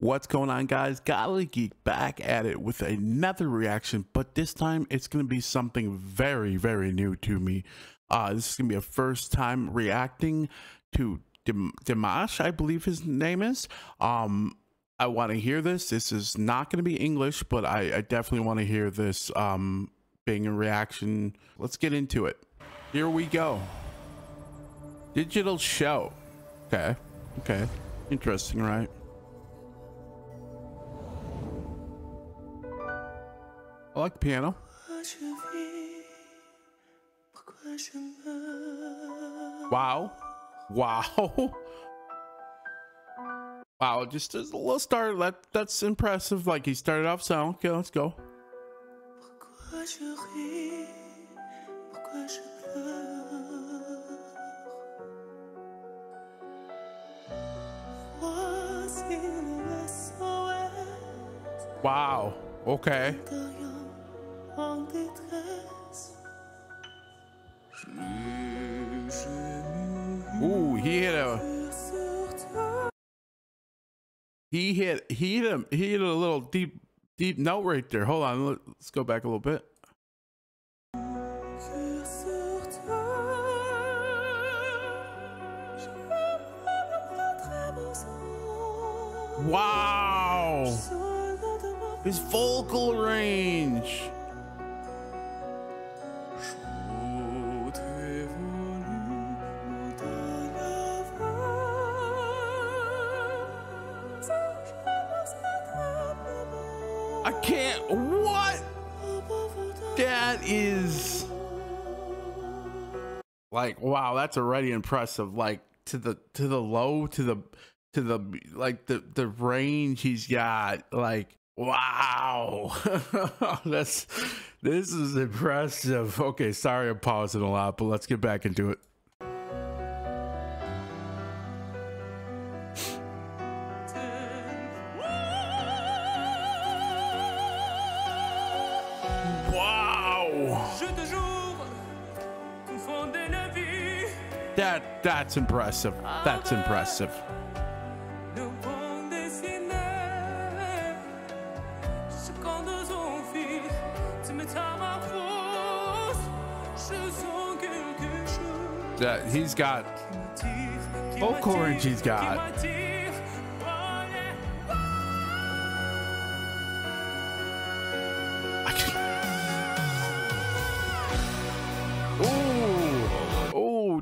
What's going on, guys? Godly Geek back at it with another reaction, but this time it's going to be something very, very new to me. This is going to be a first time reacting to Dimash, I believe his name is. I want to hear this. This is not going to be English, but I definitely want to hear this being a reaction. Let's get into it. Here we go. Digital show. Okay. Interesting, right? I like piano. Wow, just as a little start, that's impressive. Like, he started off sound. Okay, let's go. Wow, okay. Ooh, he hit a little deep note right there. Hold on, let's go back a little bit. Wow, his vocal range. I can't. What? That is like, wow, that's already impressive. Like, to the low, to the like the range he's got. Like, wow. this is impressive. Okay, sorry I'm pausing a lot, but let's get back into it. That's impressive. That's impressive. That he's got vocal range. He's got.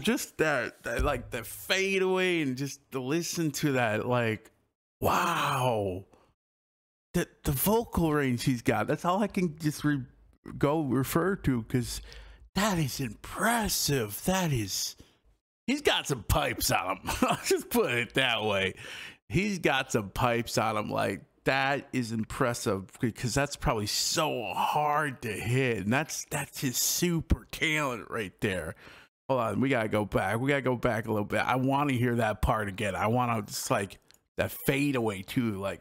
Just that like the fade away, and just to listen to that, like, wow, the vocal range he's got. That's all I can just refer to, because that is impressive. That is, he's got some pipes on him. I'll just put it that way. He's got some pipes on him. Like, that is impressive, because that's probably so hard to hit, and that's his super talent right there. Hold on, we gotta go back. We gotta go back a little bit. I want to hear that part again. I want to just like that fade away too. Like,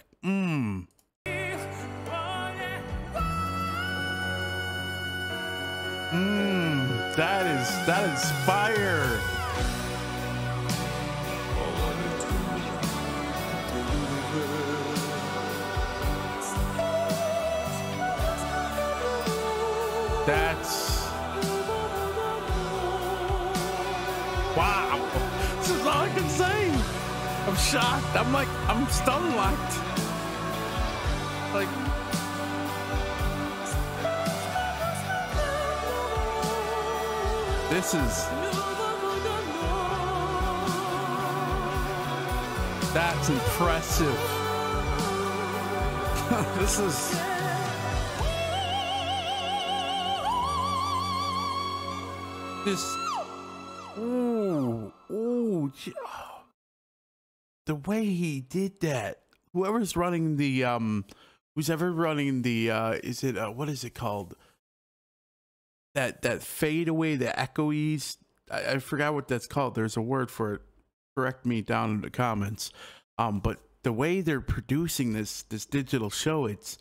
that is fire. That's. Wow, this is all I can say. I'm shocked. I'm like, I'm stunned locked. Like, this is, that's impressive. This is, this. Ooh, the way he did that. Whoever's running the who's ever running the is it what is it called? That fade away, the echoes. I forgot what that's called. There's a word for it. Correct me down in the comments. But the way they're producing this digital show, it's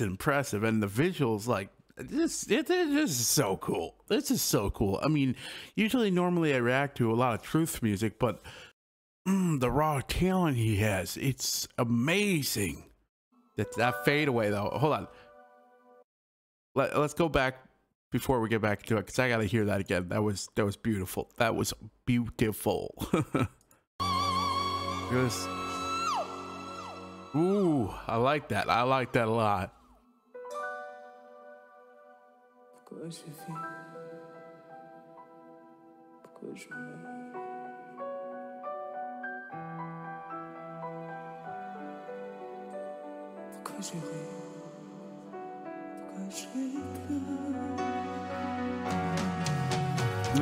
impressive, and the visuals, like. This is so cool. This is so cool. I mean, normally I react to a lot of truth music, but The raw talent he has, it's amazing. That fadeaway though, hold on. Let's go back before we get back to it, because I gotta hear that again. That was beautiful. That was beautiful. Look at this. Ooh, I like that. I like that a lot. And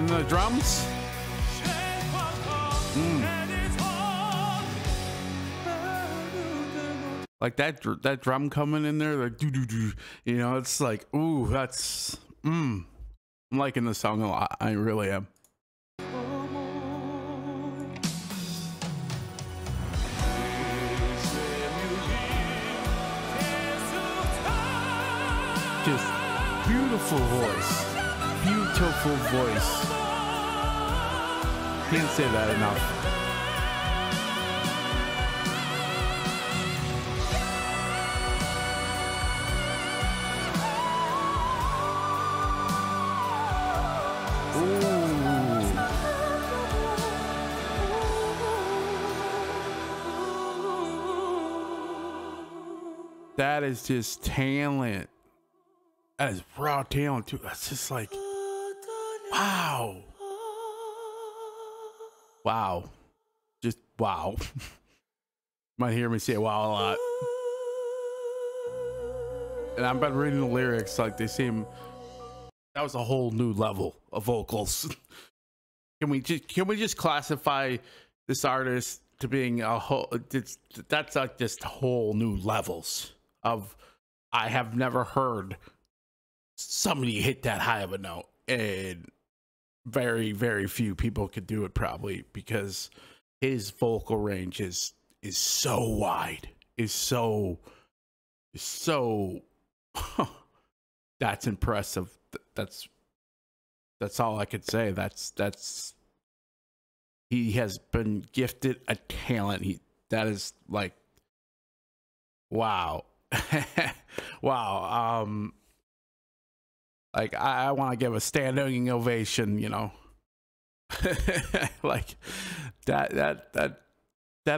the drums. Like that drum coming in there, like do-do-do, you know, it's like, ooh, that's, I'm liking the song a lot. I really am. Just beautiful voice. Beautiful voice. Can't say that enough. That is just talent. That is raw talent too. That's just like, wow. Wow. Just wow. Might hear me say wow a lot. And I've been reading the lyrics, like they seem, that was a whole new level of vocals. Can we just classify this artist to being a whole, that's like just whole new levels of, I have never heard somebody hit that high of a note, and very, very few people could do it probably, because his vocal range is so wide, is so that's impressive. That's all I could say. That's he has been gifted a talent. That is like, wow. Wow. Like I want to give a standing ovation, you know. Like that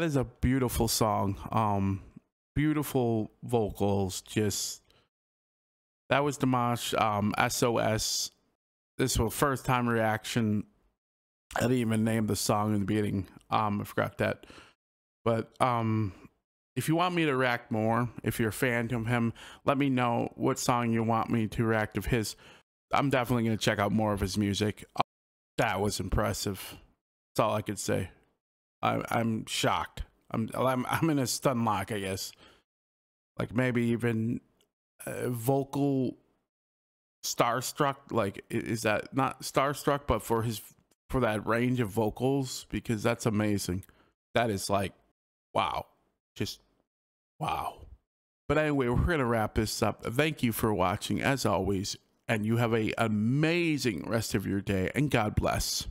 is a beautiful song. Beautiful vocals. Just that was Dimash. SOS. This was first time reaction. I didn't even name the song in the beginning. I forgot that. But if you want me to react more, if you're a fan of him, let me know what song you want me to react of his. I'm definitely going to check out more of his music. That was impressive. That's all I could say. I'm shocked. I'm in a stun lock, I guess. Like maybe even vocal starstruck. Like, is that not starstruck, but for that range of vocals? Because that's amazing. That is like, wow. Just wow. But anyway, we're going to wrap this up. Thank you for watching as always, and you have an amazing rest of your day, and God bless.